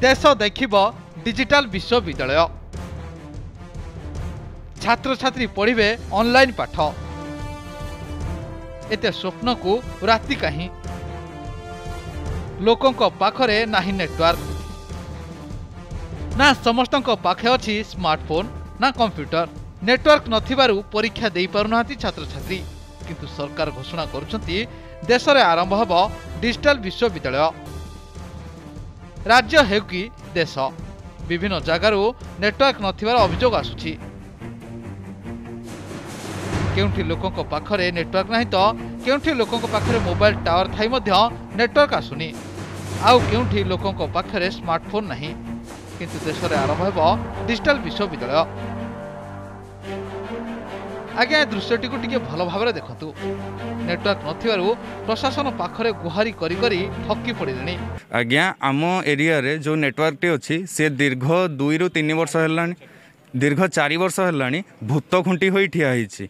देश देखिब डिजिटल विश्वविद्यालय। छात्र छात्री पढ़िबे ऑनलाइन पाठ। एते स्वप्न को राति काही। लोकों को पाखरे नाही नेटवर्क, ना समस्तों को पाखे अछि स्मार्टफोन ना कंप्यूटर। नेटवर्क नथिबारु परीक्षा देई पारुनाती छात्र छात्री। किंतु सरकार घोषणा करुछंती देश रे आरंभ हबो डिजिटल विश्वविद्यालय। राज्य है कि देश विभिन्न जगारू नेटवर्क नथिबार अभियोग आसुछि। केउंठी लोकों को पाखरे नेटवर्क नाही तो केउंठी लोकों को पाखरे मोबाइल टावर थाई मध्य नेटवर्क आसुनी। आउ केउंठी लोकों को पाखरे स्मार्टफोन नाही। किंतु देश रे आरंभ हेबो डिजिटल विश्वविद्यालय। आगे दृश्यटी को टिके भल भाव देखतु। नेटवर्क नथिबारु प्रशासन पाखरे गुहारी करी करी थक्की पड़िलेनी। आज्ञा आम एरिया रे जो नेटवर्क टे अछि से दीर्घ 2 रु 3 वर्ष हेलानी, दीर्घ 4 वर्ष हेलानी भूत खुंटी होई ठिया हिछि।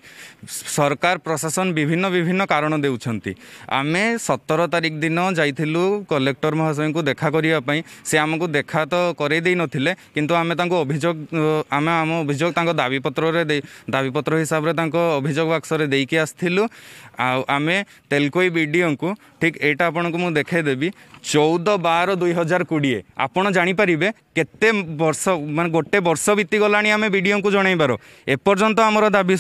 सरकार प्रशासन विभिन्न विभिन्न कारण देउछंती। आमे 17 तारिख दिन जाइथिलु कलेक्टर महाशय को देखा करिया पई। से हमकु देखा तो करे देई नथिले, किंतु आमे तांको अभियोग आमे आम अभियोग तांको दाबीपत्र रे दाबीपत्र हिसाब रे तांको अभियोग बक्स रे देइके आस्थिलु। आ आमे तेलकोई बीडीओ को ठीक एटा आपनकु मु देखे देबी 14-12-2020 आपण जानि परिबे केते वर्ष माने गोटे वर्ष बीती गलानी। आमे बीडीओ को जणाई बारो एपर्यंत हमर दाबी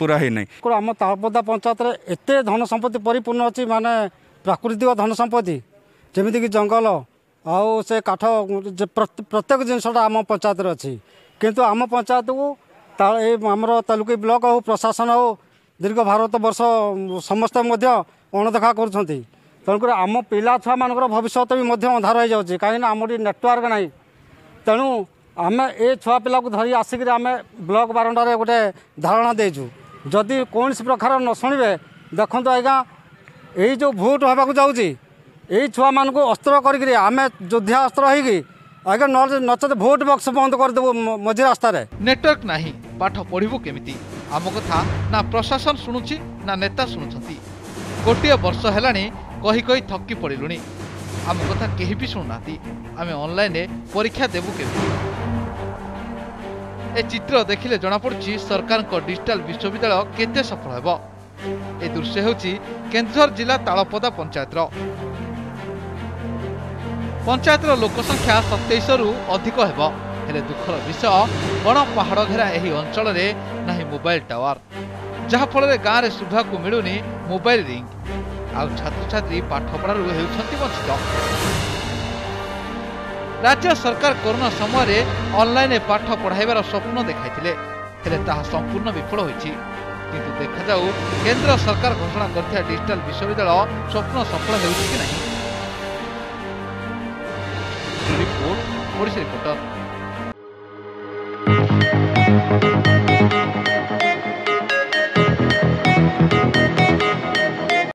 पूरा हे नै। आम तालपदा पंचायत रे एते धन संपत्ति परिपूर्ण अछि, माने प्राकृतिक धन संपत्ति जेमिति कि जंगल आउ से काठ प्रत्येक जिनसटा आम पंचायत रे अछि। किंतु आम पंचायत को हमर तालुकी ब्लॉक हो प्रशासन हो दीर्घ भारत वर्ष समस्ते अणदेखा करुँच। तेणुक आम पिला छुआ मान भविष्य भी अंधार हो जाए कहीं आमर नेटवर्क ना। तेणु आम ए छुआ पिला को धरी आसिक आम ब्लॉक बारंडार गोटे धारणा देचु। जदि कौन प्रकार न शुणे देखु आज्ञा यही जो भोट होगा जाऊँगी छुआ मान अस्त्र करें आम योद्धा अस्त्र होगा नचेत भोट बक्स बंद करदेबू मझे रास्तार। नेटवर्क ना पाठ पढ़ू केमी आम कथा ना प्रशासन शुणुची ना नेता शुणुंट। गोटे वर्ष है कही कही थक्की पड़िलुणी। आम कथा केही भी शुणुना। आम ऑनलाइन परीक्षा देबू केमि। ए चित्र देखिले जनापड़ी सरकार को डिजिटल विश्वविद्यालय केते सफल हेबो। ए दृश्य हेउची केंद्रझर जिला तालपदा पंचायत। पंचायत लोकसंख्या 27 रु अधिक हेबो। हेले दुखर विषय बड़ पहाड़ घेरा एही अंचल रे नाही मोबाइल टावर, जहा फल रे गाँव रे सुधा को मिलुनी मोबाइल रिंग। आ छात्र छात्री पाठपढ़ारू वंचित। राज्य सरकार कोरोना समय ऑनलाइन पाठ पढ़ाइबार स्वप्न देखाइथिले, हेले ताहा संपूर्ण विफल होइछि। किंतु देखा जाऊ केंद्र सरकार घोषणा करथिया डिजिटल विश्वविद्यालय स्वप्न सफल हेउछि कि नहीं। Report Odisha reporter.